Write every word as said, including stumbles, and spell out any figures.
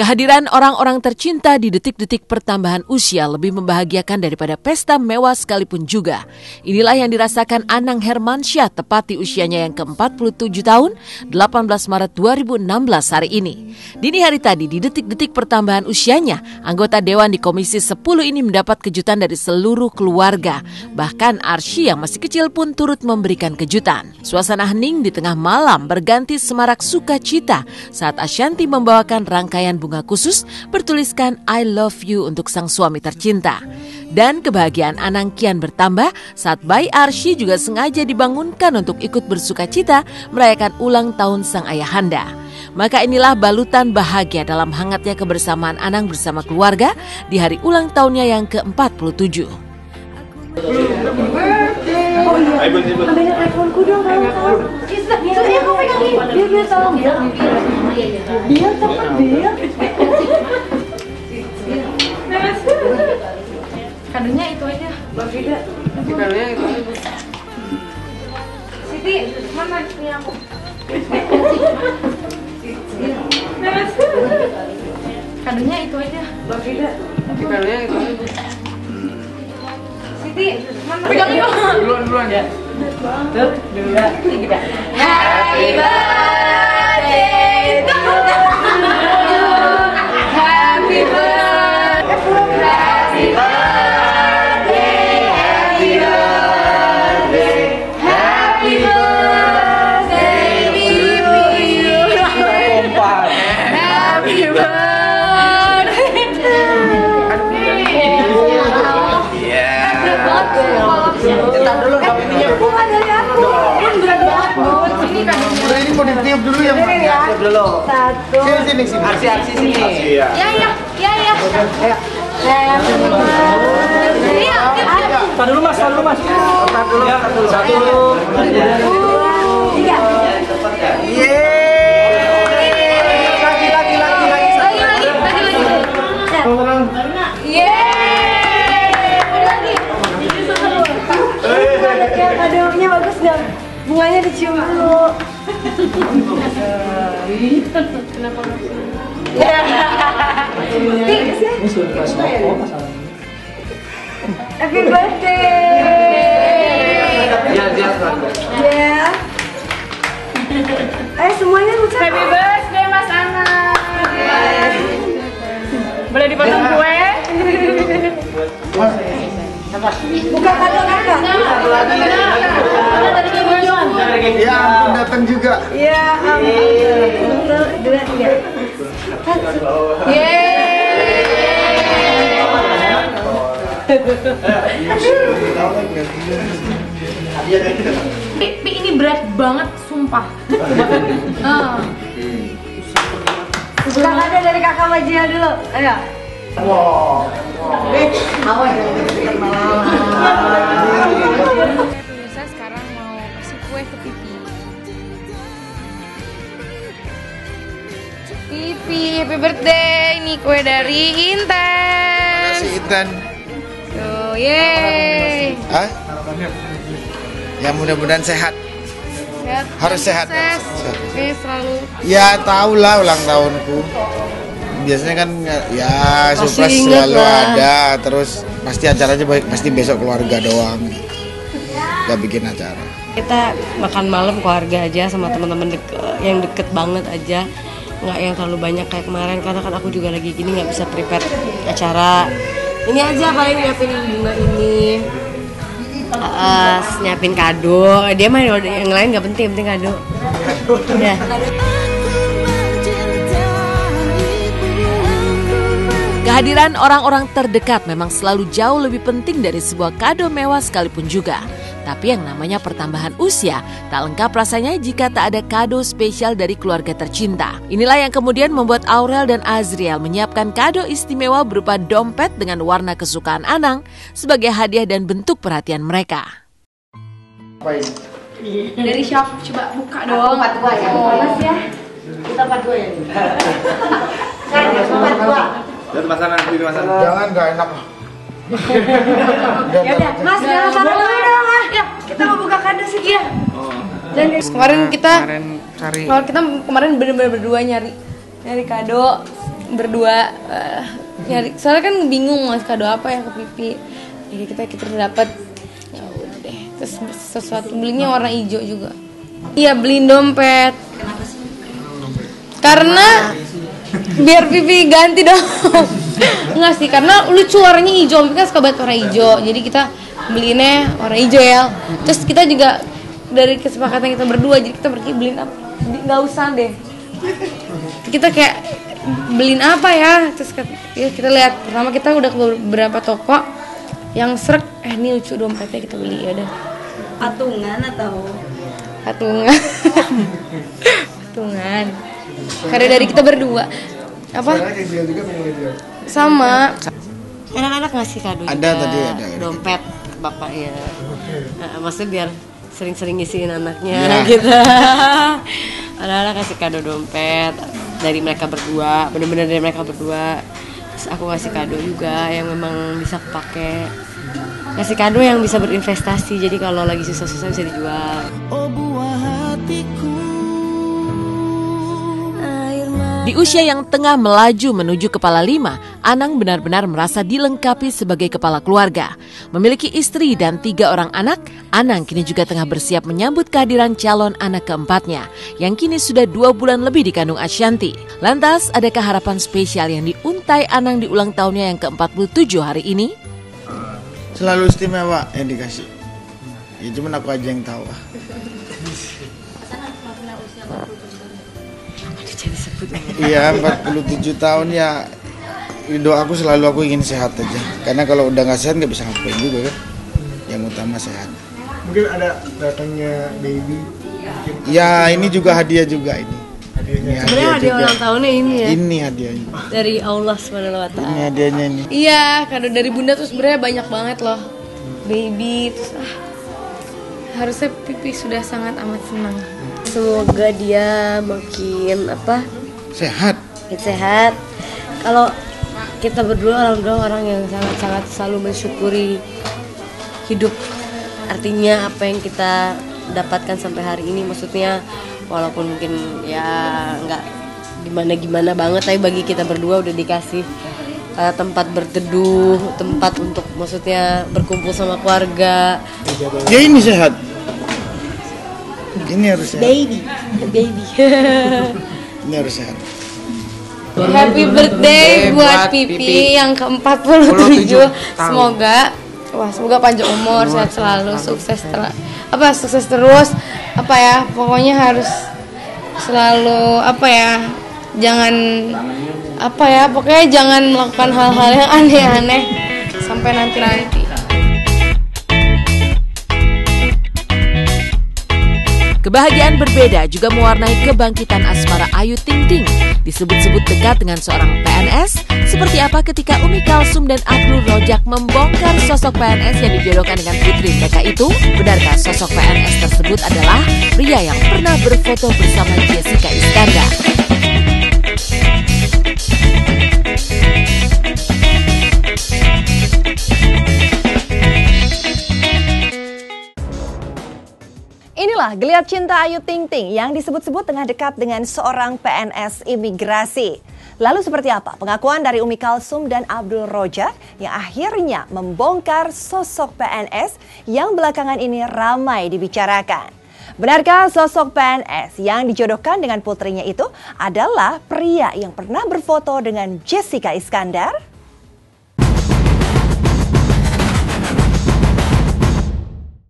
Kehadiran orang-orang tercinta di detik-detik pertambahan usia lebih membahagiakan daripada pesta mewah sekalipun juga. Inilah yang dirasakan Anang Hermansyah tepati usianya yang ke empat puluh tujuh tahun, delapan belas Maret dua ribu enam belas hari ini. Dini hari tadi di detik-detik pertambahan usianya, anggota Dewan di Komisi sepuluh ini mendapat kejutan dari seluruh keluarga. Bahkan Arsy yang masih kecil pun turut memberikan kejutan. Suasana hening di tengah malam berganti semarak sukacita saat Ashanty membawakan rangkaian bunga khusus bertuliskan I love you untuk sang suami tercinta. Dan kebahagiaan Anang kian bertambah saat bayi Arsy juga sengaja dibangunkan untuk ikut bersukacita merayakan ulang tahun sang ayahanda. Maka inilah balutan bahagia dalam hangatnya kebersamaan Anang bersama keluarga di hari ulang tahunnya yang ke empat puluh tujuh. Ambilin teleponku dong, kawan. Iya, aku pegang ini. Biar, biar, tolong. Biar, biar, teman, biar. Kadonya itu aja. Bagaimana? Kadonya itu aja. Siti, mana ini aku? Kadonya itu aja. Bagaimana? Kadonya itu aja. Siti, mana? Pegang itu. Duluan, duluan ya. Tuh, dua, tiga. Happy birthday to you. Happy birthday. Happy birthday. Happy birthday. Happy birthday to you. Happy birthday. Ya. Tetap dulu kamunya. Ini mau ditiup dulu yang mana? Tiup dulu. Satu. Sini sini. Arsy Arsy sini. Ya ya ya ya. Iya. Tahan dulu mas, tahan dulu mas. Tahan dulu. Satu. Dua. Tiga. Yeay. Lagi lagi lagi lagi. Lagi lagi lagi lagi. Yeay. Lagi. Kadonya bagus dong. Bunganya dicium dulu. Kenapa nggak bisa? Happy birthday. Ya. Eh semuanya ucap happy birthday Mas Anang. Boleh dipotong kue? Buka kado kakak. Ya, ampun datang juga. Ya, ampun. Satu, dua, tiga. Yeay. Tapi ini berat banget, sumpah. Buka kado dari kakak Majia dulu. Ayo. Wow. Eh, awas ya. Saya sekarang mau kasih kue ke Pipi. Pipi, happy birthday. Ini kue dari Intan. Kasih Intan. So, yeay. Hah? Ya mudah-mudahan sehat. Sehat. Harus sehat. Sehat. Oke, selalu. Ya, tahulah ulang tahunku. Biasanya kan ya surprise selalu ada, terus pasti acaranya pasti besok keluarga doang, nggak bikin acara. Kita makan malam keluarga aja sama teman-teman deke, yang deket banget aja, nggak yang terlalu banyak kayak kemarin karena kan aku juga lagi gini nggak bisa prepare acara. Ini aja paling nyiapin bunga ini, uh, nyiapin kado. Dia main yang lain nggak penting, penting kado. Ya. Kehadiran orang-orang terdekat memang selalu jauh lebih penting dari sebuah kado mewah sekalipun juga. Tapi yang namanya pertambahan usia, tak lengkap rasanya jika tak ada kado spesial dari keluarga tercinta. Inilah yang kemudian membuat Aurel dan Azriel menyiapkan kado istimewa berupa dompet dengan warna kesukaan Anang sebagai hadiah dan bentuk perhatian mereka. Dari siapa? Coba buka dong. Empat dua ya. Mas ya. Kita empat dua ya. Empat dua. Jangan masalah, pilih masalah. Jangan, nggak enak. Ya udah, Mas, jangan salah dulu dong, Mas. Ya, kita mau buka kado sih dia. Oh. Dan kemarin kita, kemarin cari. Kemarin kita kemarin benar-benar berdua nyari, nyari kado. berdua uh, nyari, soalnya kan bingung mau kado apa ya ke Pipi. Jadi kita kita dapat ya udah deh, terus sesuatu belinya warna hijau juga. Iya, beliin dompet. Kenapa sih? Karena biar Pipi ganti dompet. Enggak sih, karena lucu warnanya hijau, Pipi kan suka banget warna hijau. Jadi kita beliinnya warna hijau ya. Terus kita juga dari kesepakatan kita berdua, jadi kita pergi beliin apa? Nggak usah deh. Kita kayak beliin apa ya, terus ya kita lihat pertama kita udah ke beberapa toko yang srek, eh ini lucu dompetnya, kita beli ya udah. Patungan atau patungan patungan karena dari kita berdua apa sama anak-anak ngasih kado ada juga. Tadi ada dompet bapak ya, nah, maksudnya biar sering-sering ngisiin anaknya ya. Gitu. Anak-anak kasih kado dompet dari mereka berdua, benar-benar dari mereka berdua. Terus aku kasih kado juga yang memang bisa pakai. Kasih kado yang bisa berinvestasi, jadi kalau lagi susah-susah bisa dijual. Oh buah hatiku. Di usia yang tengah melaju menuju kepala lima, Anang benar-benar merasa dilengkapi sebagai kepala keluarga. Memiliki istri dan tiga orang anak, Anang kini juga tengah bersiap menyambut kehadiran calon anak keempatnya, yang kini sudah dua bulan lebih dikandung Ashanty. Lantas, adakah harapan spesial yang diuntai Anang di ulang tahunnya yang ke empat puluh tujuh hari ini? Selalu istimewa yang dikasih. Ya cuma aku aja yang tahu. Iya, empat puluh tujuh tahun ya. Doa aku selalu aku ingin sehat aja. Karena kalau udah nggak sehat nggak bisa ngapain juga kan. Yang utama sehat. Mungkin ada datangnya baby. Ya ini juga hadiah juga ini. Hadiahnya. Sebenarnya hadiah ulang tahunnya ini ya. Ini hadiahnya. Dari Allah subhanahu wa taala. Ini hadiahnya ini. Iya, kado dari Bunda tuh sebenarnya banyak banget loh. Baby terus, ah, harusnya Pipi sudah sangat amat senang. Semoga dia makin apa? Sehat. Sehat. Kalau kita berdua orang-orang orang yang sangat-sangat selalu mensyukuri hidup. Artinya apa yang kita dapatkan sampai hari ini, maksudnya walaupun mungkin ya nggak gimana-gimana banget, tapi bagi kita berdua udah dikasih uh, tempat berteduh, tempat untuk maksudnya berkumpul sama keluarga. Ya ini sehat. Ini harus sehat. Baby, baby. Ini harus sehat. Happy birthday buat Pipi yang ke empat puluh tujuh. Semoga wah, semoga panjang umur, sehat selalu, sukses ter- apa sukses terus. Apa ya? Pokoknya harus selalu apa ya? Jangan apa ya? Pokoknya jangan melakukan hal-hal yang aneh-aneh sampai nanti-nanti. Kebahagiaan berbeda juga mewarnai kebangkitan asmara Ayu Ting Ting. Disebut-sebut dekat dengan seorang P N S, seperti apa ketika Umi Kalsum dan Abdul Rojak membongkar sosok P N S yang dijodohkan dengan putri mereka itu? Benarkah sosok P N S tersebut adalah pria yang pernah berfoto bersama Jessica Iskandar? Inilah geliat cinta Ayu Ting Ting yang disebut-sebut tengah dekat dengan seorang P N S imigrasi. Lalu seperti apa pengakuan dari Umi Kalsum dan Abdul Rojak yang akhirnya membongkar sosok P N S yang belakangan ini ramai dibicarakan? Benarkah sosok P N S yang dijodohkan dengan putrinya itu adalah pria yang pernah berfoto dengan Jessica Iskandar?